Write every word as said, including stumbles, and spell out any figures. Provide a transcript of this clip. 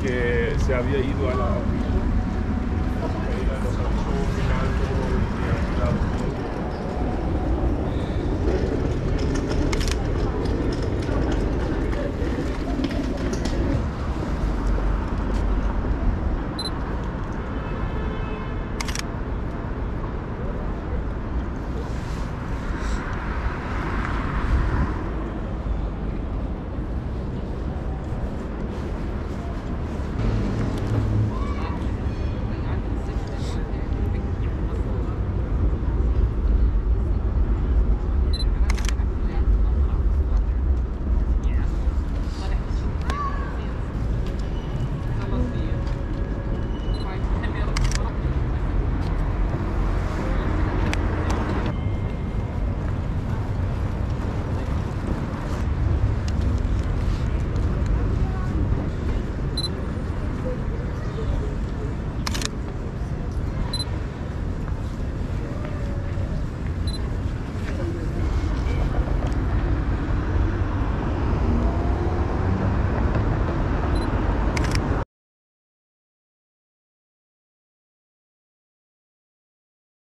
Que se había ido a la...